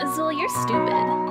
Azul, you're stupid.